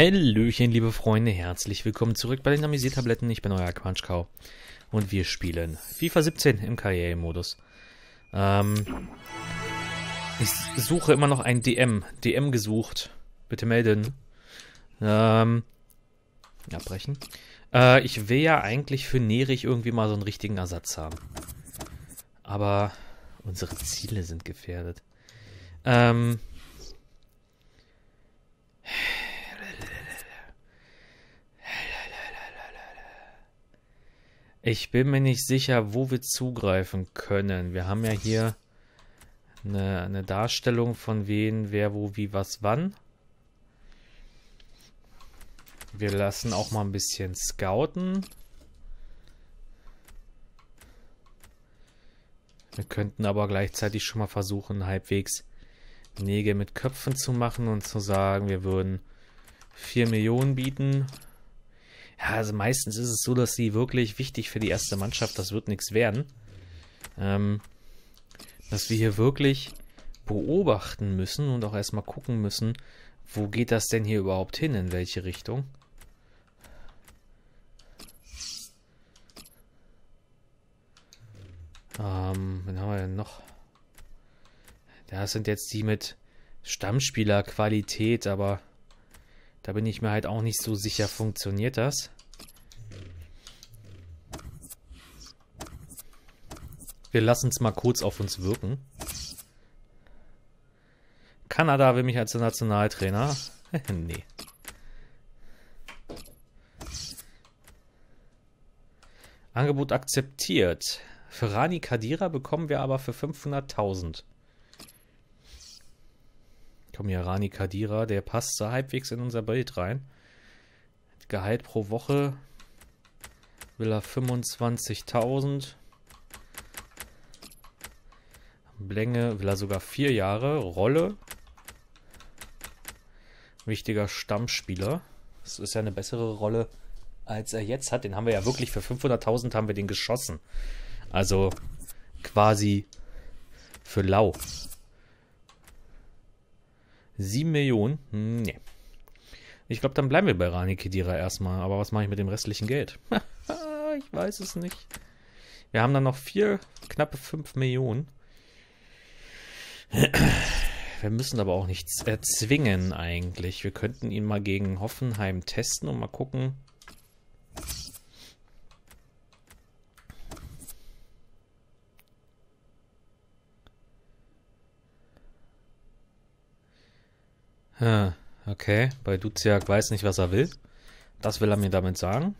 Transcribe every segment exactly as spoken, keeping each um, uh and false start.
Hallöchen, liebe Freunde, herzlich willkommen zurück bei den Amüsiertabletten. Ich bin euer Quatschkau und wir spielen FIFA siebzehn im Karrieremodus. Ähm, ich suche immer noch ein D M. D M gesucht. Bitte melden. Ähm, abbrechen. Äh, ich will ja eigentlich für Nerich irgendwie mal so einen richtigen Ersatz haben. Aber unsere Ziele sind gefährdet. Ähm... Ich bin mir nicht sicher, wo wir zugreifen können. Wir haben ja hier eine, eine Darstellung von wen, wer, wo, wie, was, wann. Wir lassen auch mal ein bisschen scouten. Wir könnten aber gleichzeitig schon mal versuchen, halbwegs Nägel mit Köpfen zu machen und zu sagen, wir würden vier Millionen bieten. Ja, also meistens ist es so, dass sie wirklich wichtig für die erste Mannschaft, das wird nichts werden, ähm, dass wir hier wirklich beobachten müssen und auch erstmal gucken müssen, wo geht das denn hier überhaupt hin, in welche Richtung. Ähm, wen haben wir denn noch? Das sind jetzt die mit Stammspielerqualität, aber da bin ich mir halt auch nicht so sicher, funktioniert das? Wir lassen es mal kurz auf uns wirken. Kanada will mich als Nationaltrainer. Nee. Angebot akzeptiert. Für Rani Khedira bekommen wir aber für fünfhunderttausend. Komm hier, Rani Khedira, der passt da halbwegs in unser Bild rein. Gehalt pro Woche will er fünfundzwanzigtausend. Länge will er sogar vier Jahre. Rolle. Wichtiger Stammspieler. Das ist ja eine bessere Rolle, als er jetzt hat. Den haben wir ja wirklich für fünfhunderttausend haben wir den geschossen. Also quasi für lau. sieben Millionen? Hm, nee. Ich glaube, dann bleiben wir bei Rani Khedira erstmal. Aber was mache ich mit dem restlichen Geld? Ich weiß es nicht. Wir haben dann noch vier, knappe fünf Millionen. Wir müssen aber auch nichts erzwingen eigentlich. Wir könnten ihn mal gegen Hoffenheim testen und mal gucken. Okay, bei Duziak weiß nicht, was er will. Das will er mir damit sagen.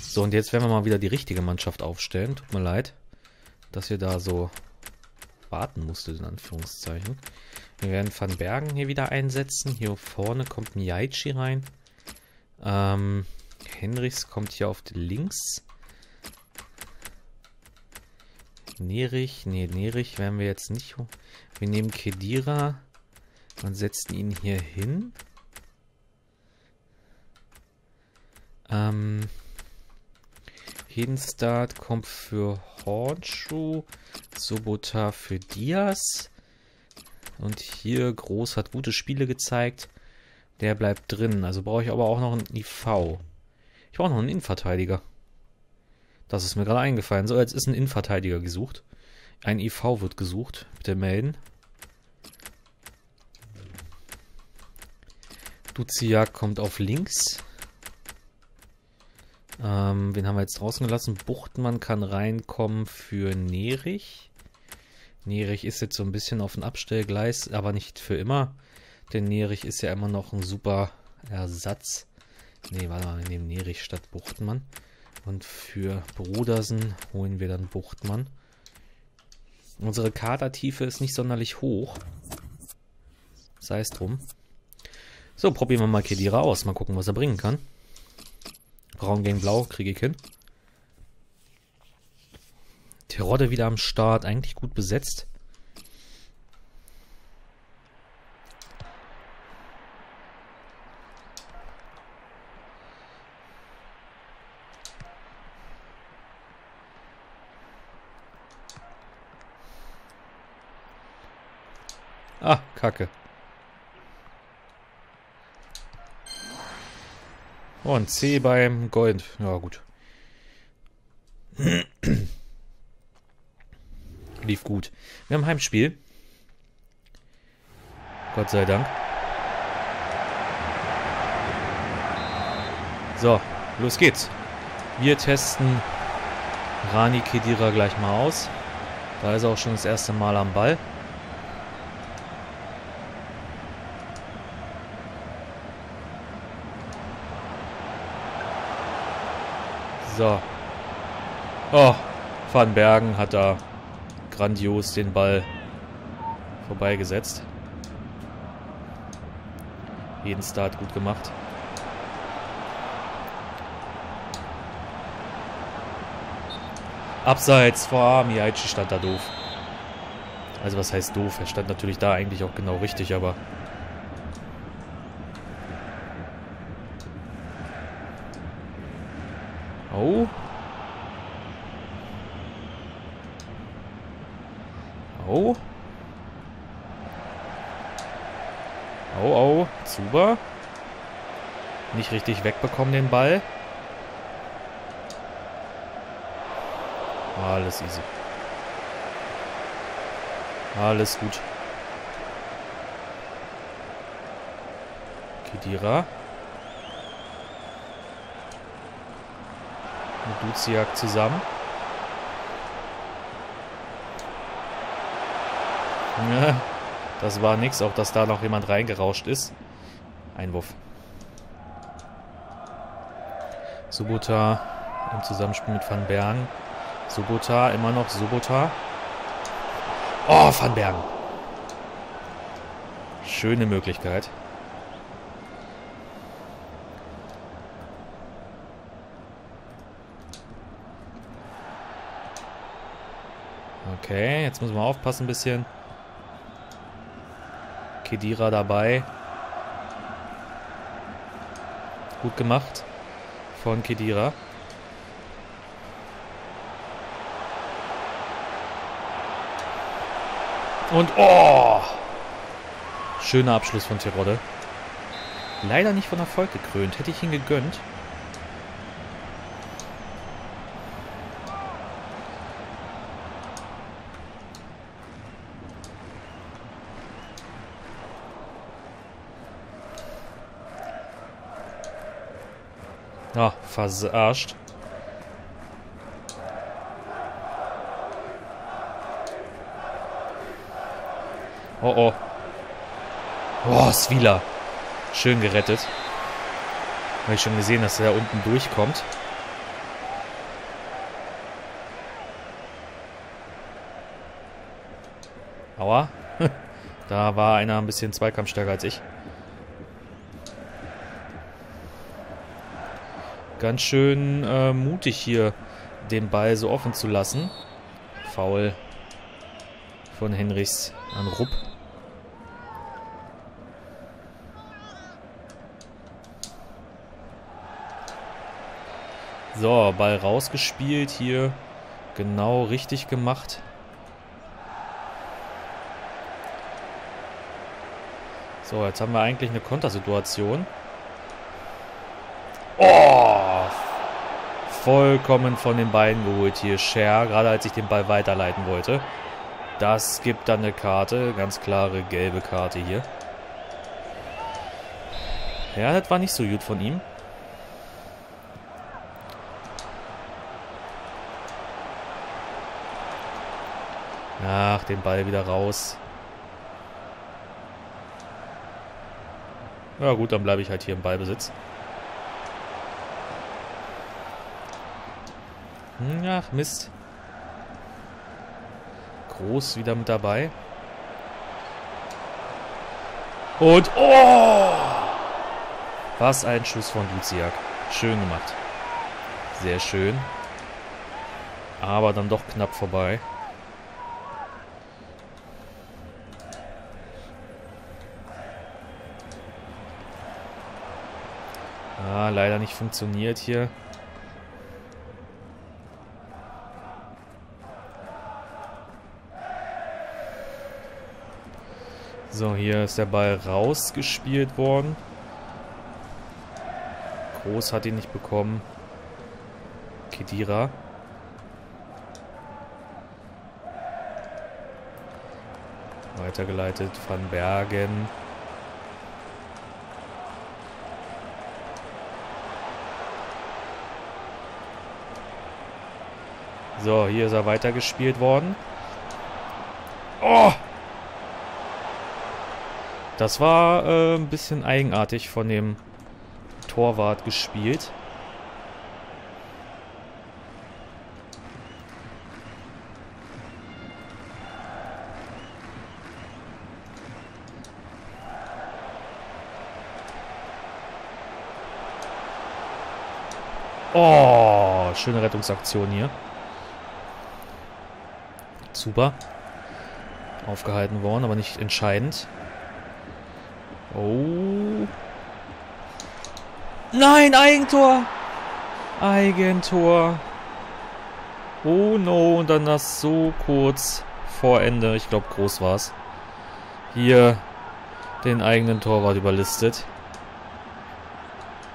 So, und jetzt werden wir mal wieder die richtige Mannschaft aufstellen. Tut mir leid, dass ihr da so warten musstet, in Anführungszeichen. Wir werden Van Bergen hier wieder einsetzen. Hier vorne kommt Miyagi rein. Ähm, Henrichs kommt hier auf die links. Nerich, nee, Nerich werden wir jetzt nicht. Wir nehmen Khedira. Man setzt ihn hier hin. Ähm, Hedenstart kommt für Hornschuh, Sobota für Diaz. Und hier Groß hat gute Spiele gezeigt. Der bleibt drin. Also brauche ich aber auch noch einen I V. Ich brauche noch einen Innenverteidiger. Das ist mir gerade eingefallen. So, jetzt ist ein Innenverteidiger gesucht. Ein I V wird gesucht. Bitte melden. Duziak kommt auf links. Ähm, wen haben wir jetzt draußen gelassen? Buchtmann kann reinkommen für Nerich. Nerich ist jetzt so ein bisschen auf dem Abstellgleis, aber nicht für immer. Denn Nerich ist ja immer noch ein super Ersatz. Ne, warte mal, wir nehmen Nerich statt Buchtmann. Und für Brodersen holen wir dann Buchtmann. Unsere Kadertiefe ist nicht sonderlich hoch. Sei es drum. So, probieren wir mal Khedira aus. Mal gucken, was er bringen kann. Braun gegen Blau kriege ich hin. Terodde wieder am Start. Eigentlich gut besetzt. Ah, Kacke. Und C beim Gold. Ja, gut. Lief gut. Wir haben Heimspiel. Gott sei Dank. So, los geht's. Wir testen Rani Khedira gleich mal aus. Da ist er auch schon das erste Mal am Ball. So. Oh, Van Bergen hat da grandios den Ball vorbeigesetzt. Jeden Start gut gemacht. Abseits, vor Miyagi stand da doof. Also was heißt doof? Er stand natürlich da eigentlich auch genau richtig, aber... Oh. Oh. Oh, oh. Zuber. Nicht richtig wegbekommen den Ball. Alles easy. Alles gut. Khedira. Mit Duziak zusammen. Ja, das war nix, auch dass da noch jemand reingerauscht ist. Einwurf. Sobota im Zusammenspiel mit Van Bergen. Sobota, immer noch Sobota. Oh, Van Bergen. Schöne Möglichkeit. Okay, jetzt müssen wir aufpassen ein bisschen. Khedira dabei. Gut gemacht von Khedira. Und oh! Schöner Abschluss von Terodde. Leider nicht von Erfolg gekrönt. Hätte ich ihn gegönnt. Ah, verarscht. Oh, oh. Oh, Svila. Schön gerettet. Habe ich schon gesehen, dass er da unten durchkommt. Aua. Da war einer ein bisschen zweikampfstärker als ich. Ganz schön äh, mutig hier, den Ball so offen zu lassen. Foul von Henrichs an Rupp. So, Ball rausgespielt hier. Genau richtig gemacht. So, jetzt haben wir eigentlich eine Kontersituation. Oh! Vollkommen von den Beinen geholt hier, Scher, gerade als ich den Ball weiterleiten wollte. Das gibt dann eine Karte, ganz klare gelbe Karte hier. Ja, das war nicht so gut von ihm. Ach, den Ball wieder raus. Ja gut, dann bleibe ich halt hier im Ballbesitz. Ach, Mist. Groß wieder mit dabei. Und oh! Was ein Schuss von Duziak. Schön gemacht. Sehr schön. Aber dann doch knapp vorbei. Ah, leider nicht funktioniert hier. So, hier ist der Ball rausgespielt worden. Groß hat ihn nicht bekommen. Khedira. Weitergeleitet. Van Bergen. So, hier ist er weitergespielt worden. Oh! Das war äh, ein bisschen eigenartig von dem Torwart gespielt. Oh, schöne Rettungsaktion hier. Super. Aufgehalten worden, aber nicht entscheidend. Oh. Nein, Eigentor! Eigentor. Oh no, und dann das so kurz vor Ende. Ich glaube, Groß war's. Hier den eigenen Torwart überlistet.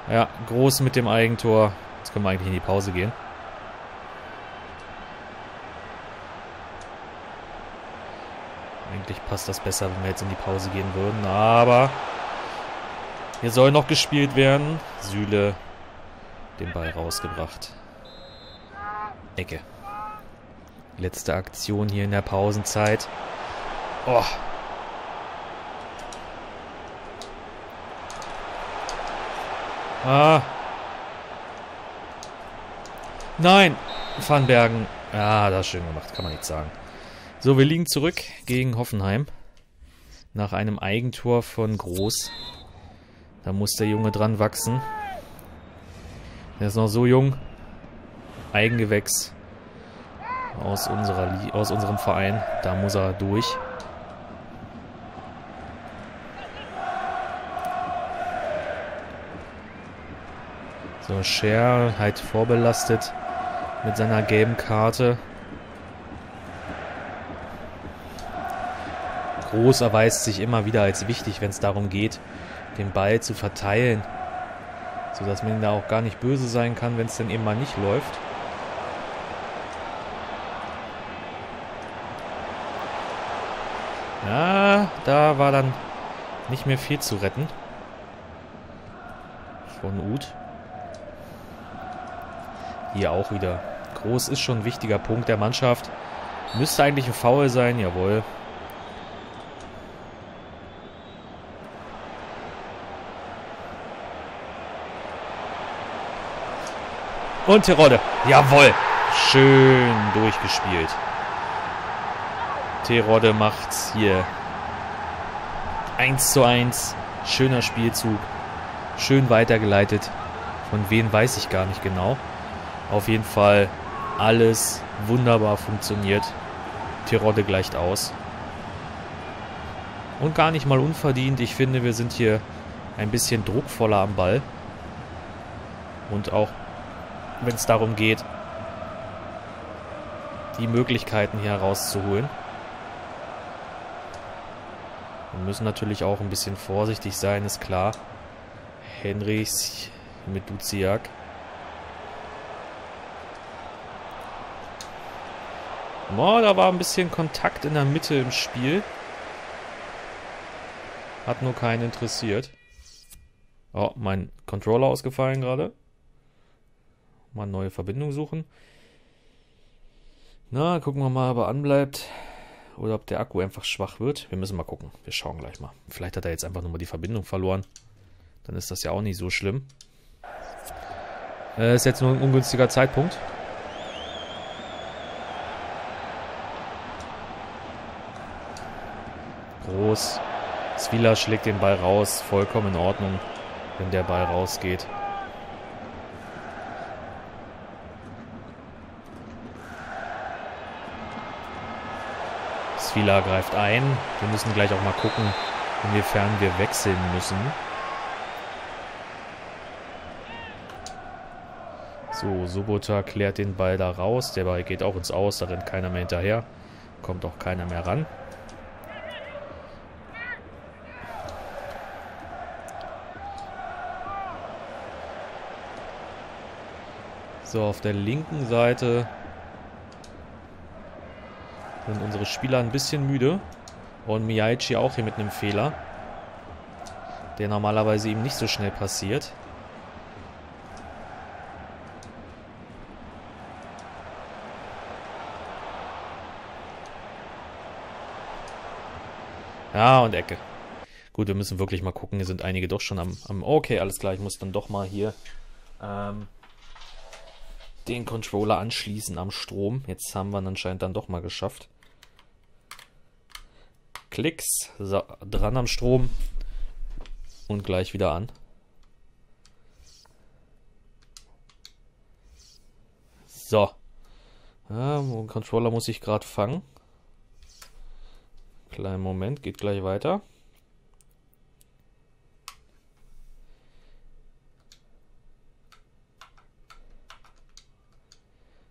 Ja, Groß mit dem Eigentor. Jetzt können wir eigentlich in die Pause gehen. Eigentlich passt das besser, wenn wir jetzt in die Pause gehen würden. Aber hier soll noch gespielt werden. Süle den Ball rausgebracht. Ecke. Letzte Aktion hier in der Pausenzeit. Oh. Ah. Nein. Van Bergen. Ah, das ist schön gemacht. Kann man nicht sagen. So, wir liegen zurück gegen Hoffenheim. Nach einem Eigentor von Groß. Da muss der Junge dran wachsen. Der ist noch so jung. Eigengewächs. Aus, unserer, aus unserem Verein. Da muss er durch. So, Scher halt vorbelastet mit seiner gelben Karte. Groß erweist sich immer wieder als wichtig, wenn es darum geht, den Ball zu verteilen. Sodass man da auch gar nicht böse sein kann, wenn es dann eben mal nicht läuft. Ja, da war dann nicht mehr viel zu retten. Von Uth. Hier auch wieder. Groß ist schon ein wichtiger Punkt der Mannschaft. Müsste eigentlich ein Foul sein, jawohl. Und Terodde. Jawohl. Schön durchgespielt. Terodde macht's hier. eins zu eins. Schöner Spielzug. Schön weitergeleitet. Von wem weiß ich gar nicht genau. Auf jeden Fall alles wunderbar funktioniert. Terodde gleicht aus. Und gar nicht mal unverdient. Ich finde, wir sind hier ein bisschen druckvoller am Ball. Und auch wenn es darum geht, die Möglichkeiten hier herauszuholen. Wir müssen natürlich auch ein bisschen vorsichtig sein, ist klar. Henrichs mit Duziak. Oh, da war ein bisschen Kontakt in der Mitte im Spiel. Hat nur keinen interessiert. Oh, mein Controller ausgefallen gerade. Mal eine neue Verbindung suchen. Na, gucken wir mal, ob er anbleibt. Oder ob der Akku einfach schwach wird. Wir müssen mal gucken. Wir schauen gleich mal. Vielleicht hat er jetzt einfach nur mal die Verbindung verloren. Dann ist das ja auch nicht so schlimm. Äh, ist jetzt nur ein ungünstiger Zeitpunkt. Groß. Zwila schlägt den Ball raus. Vollkommen in Ordnung, wenn der Ball rausgeht. Fila greift ein. Wir müssen gleich auch mal gucken, inwiefern wir wechseln müssen. So, Sobota klärt den Ball da raus. Der Ball geht auch ins Aus. Da rennt keiner mehr hinterher. Kommt auch keiner mehr ran. So, auf der linken Seite sind unsere Spieler ein bisschen müde. Und Miyagi auch hier mit einem Fehler, der normalerweise ihm nicht so schnell passiert. Ja, und Ecke. Gut, wir müssen wirklich mal gucken. Hier sind einige doch schon am... am okay, alles klar. Ich muss dann doch mal hier ähm, den Controller anschließen am Strom. Jetzt haben wir ihn anscheinend dann doch mal geschafft. Klicks. So, dran am Strom. Und gleich wieder an. So. Den Controller muss ich gerade fangen. Kleinen Moment, geht gleich weiter.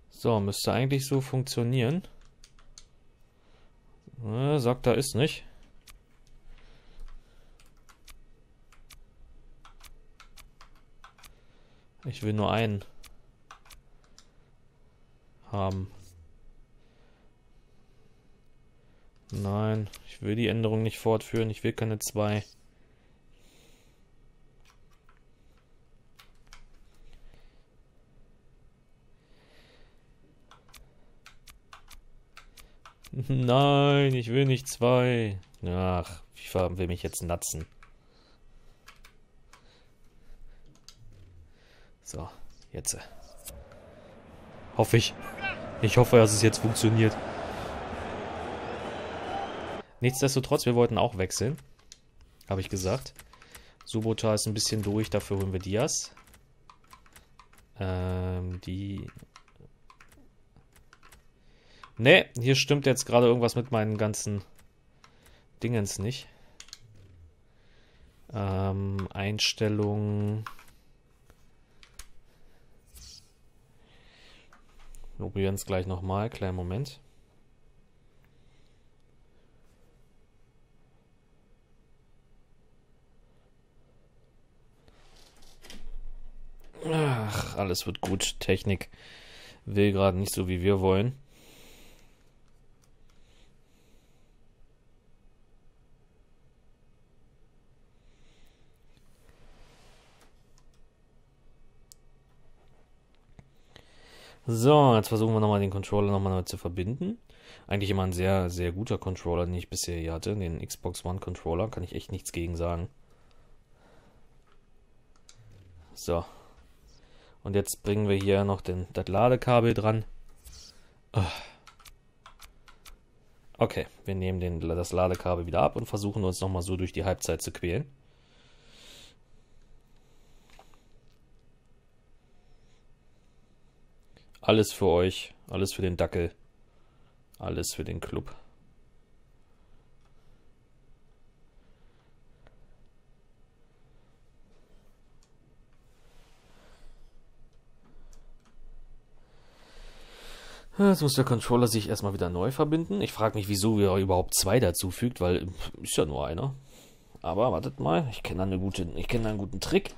So, müsste eigentlich so funktionieren. Äh, sagt er, ist nicht. Ich will nur einen haben. Nein, ich will die Änderung nicht fortführen. Ich will keine zwei. Nein, ich will nicht zwei. Ach, FIFA will mich jetzt natzen. So, jetzt. Hoffe ich. Ich hoffe, dass es jetzt funktioniert. Nichtsdestotrotz, wir wollten auch wechseln, habe ich gesagt. Sobota ist ein bisschen durch, dafür holen wir Diaz. Ähm, die... Ne, hier stimmt jetzt gerade irgendwas mit meinen ganzen Dingens nicht. Ähm, Einstellungen... Wir probieren es gleich nochmal, kleinen Moment. Ach, alles wird gut. Technik will gerade nicht so, wie wir wollen. So, jetzt versuchen wir nochmal den Controller nochmal neu zu verbinden. Eigentlich immer ein sehr, sehr guter Controller, den ich bisher hier hatte. Den Xbox One Controller, kann ich echt nichts gegen sagen. So. Und jetzt bringen wir hier noch den, das Ladekabel dran. Okay, wir nehmen den, das Ladekabel wieder ab und versuchen uns nochmal so durch die Halbzeit zu quälen. Alles für euch, alles für den Dackel, alles für den Club. Jetzt muss der Controller sich erstmal wieder neu verbinden. Ich frage mich, wieso er überhaupt zwei dazu fügt, weil ist ja nur einer. Aber wartet mal, ich kenne da, kenn da einen guten Trick.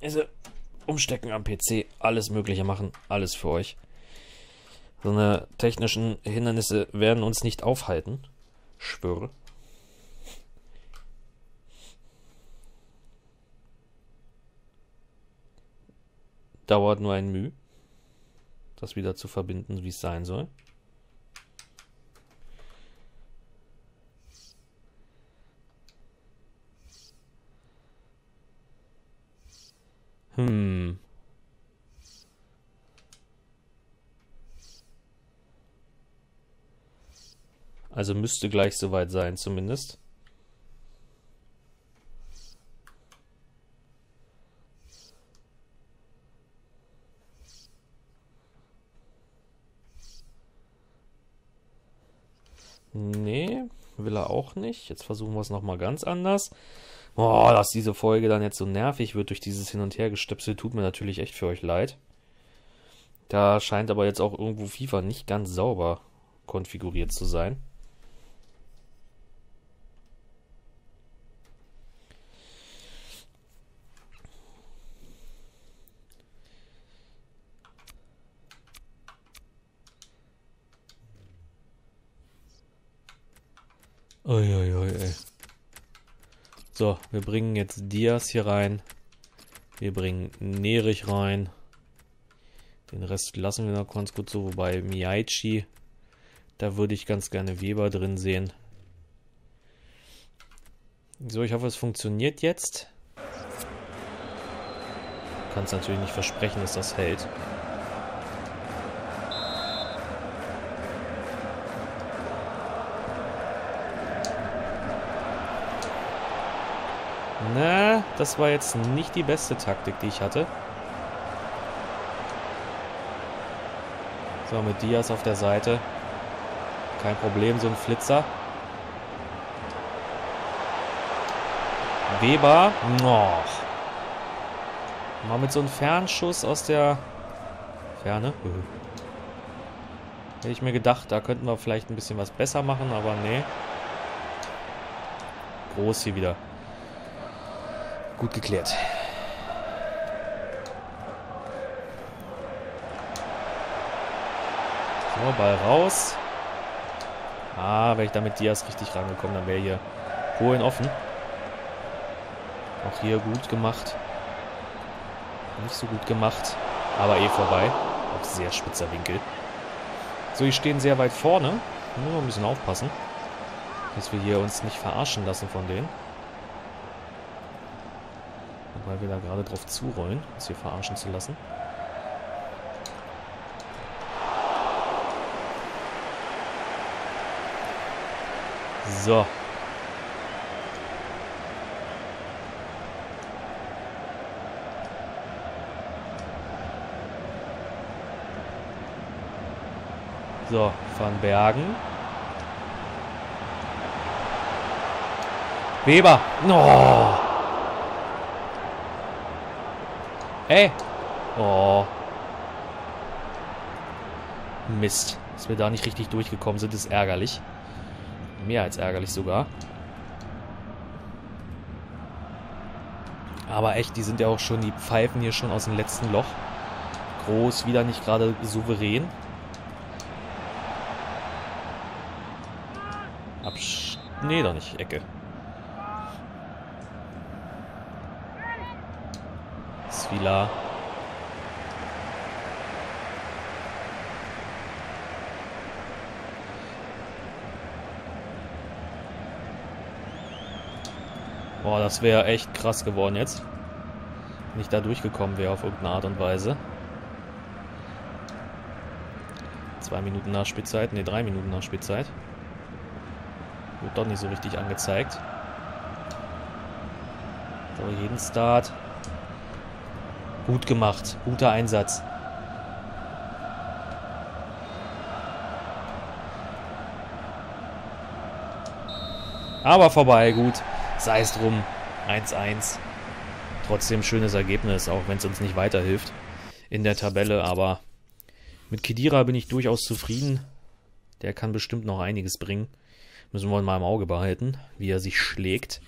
Also, umstecken am P C, alles Mögliche machen, alles für euch. So eine technischen Hindernisse werden uns nicht aufhalten. Schwöre. Dauert nur ein Müh, das wieder zu verbinden, wie es sein soll. Hm. Also müsste gleich soweit sein, zumindest. Nee, will er auch nicht. Jetzt versuchen wir es nochmal ganz anders. Oh, dass diese Folge dann jetzt so nervig wird durch dieses Hin- und Hergestöpsel, tut mir natürlich echt für euch leid. Da scheint aber jetzt auch irgendwo FIFA nicht ganz sauber konfiguriert zu sein. Uiuiui. So, wir bringen jetzt Diaz hier rein. Wir bringen Nerlich rein. Den Rest lassen wir noch ganz gut so. Wobei Miyagi, da würde ich ganz gerne Weber drin sehen. So, ich hoffe, es funktioniert jetzt. Ich kann es natürlich nicht versprechen, dass das hält. Na, das war jetzt nicht die beste Taktik, die ich hatte. So, mit Diaz auf der Seite. Kein Problem, so ein Flitzer. Weber. Noch. Mal mit so einem Fernschuss aus der Ferne. Hätte ich mir gedacht, da könnten wir vielleicht ein bisschen was besser machen, aber nee. Groß hier wieder. Gut geklärt. So, Ball raus. Ah, wäre ich da mit Diaz richtig rangekommen, dann wäre hier Polen offen. Auch hier gut gemacht. Nicht so gut gemacht, aber eh vorbei. Auch sehr spitzer Winkel. So, die stehen sehr weit vorne. Müssen wir ein bisschen aufpassen, dass wir hier uns nicht verarschen lassen von denen. Weil wir da gerade drauf zurollen, uns hier verarschen zu lassen. So. So, Van Bergen. Weber. Oh. Ey! Oh. Mist. Dass wir da nicht richtig durchgekommen sind, ist ärgerlich. Mehr als ärgerlich sogar. Aber echt, die sind ja auch schon, die pfeifen hier schon aus dem letzten Loch. Groß, wieder nicht gerade souverän. Absch... Nee, doch nicht. Ecke. Villa. Boah, das wäre echt krass geworden jetzt. Wenn ich da durchgekommen wäre auf irgendeine Art und Weise. Zwei Minuten Nachspielzeit, ne, drei Minuten Nachspielzeit. Wird doch nicht so richtig angezeigt. So, jeden Start. Gut gemacht. Guter Einsatz. Aber vorbei. Gut. Sei es drum. eins eins. Trotzdem schönes Ergebnis, auch wenn es uns nicht weiterhilft in der Tabelle. Aber mit Khedira bin ich durchaus zufrieden. Der kann bestimmt noch einiges bringen. Müssen wir mal im Auge behalten, wie er sich schlägt.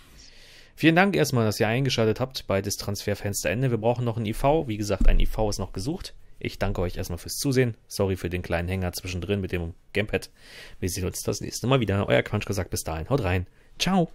Vielen Dank erstmal, dass ihr eingeschaltet habt bei das Transferfenster Ende. Wir brauchen noch einen I V. Wie gesagt, ein I V ist noch gesucht. Ich danke euch erstmal fürs Zusehen. Sorry für den kleinen Hänger zwischendrin mit dem Gamepad. Wir sehen uns das nächste Mal wieder. Euer Quatschkau sagt bis dahin. Haut rein. Ciao.